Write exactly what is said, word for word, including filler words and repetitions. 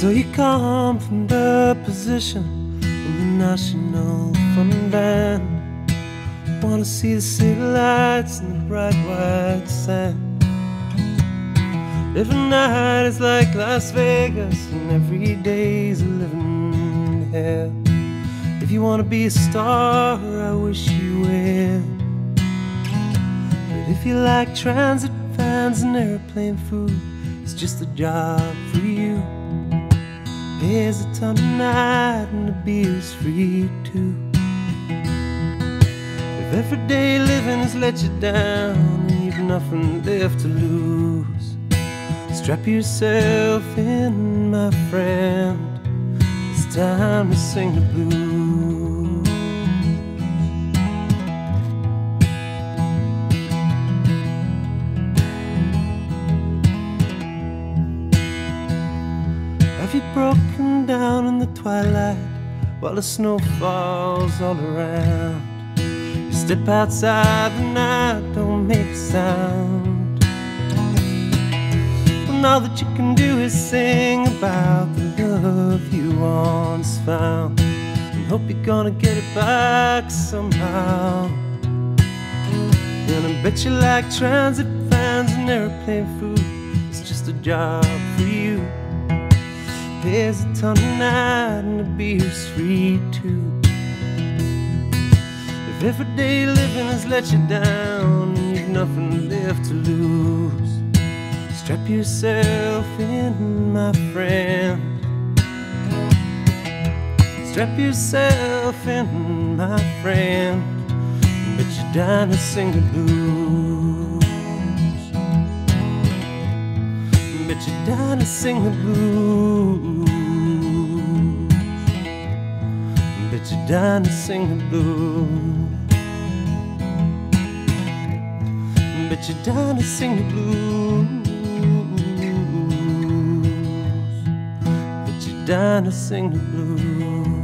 So you come from the position of the National Frontland. Wanna see the city lights and the bright white sand. Every night is like Las Vegas, and every day's a living hell. If you wanna be a star, I wish you well. But if you like transit vans and airplane food, it's just a job for you. There's a ton tonight, and the beer's free too. If everyday living has let you down, and you've nothing left to lose, strap yourself in, my friend. It's time to sing the blues. Have you broken down in the twilight while the snow falls all around? You step outside the night, don't make a sound. And all that you can do is sing about the love you once found, and hope you're gonna get it back somehow. And I bet you like transit vans and airplane food. It's just a job for you. There's a ton tonight, and the beer's free too. If everyday living has let you down, and you've nothing left to lose, strap yourself in, my friend. Strap yourself in, my friend. But you're dying to sing the blues. But you're dying to sing the blues. But you're dying to sing the blues. But you're dying to sing the blues. Down to sing the blues.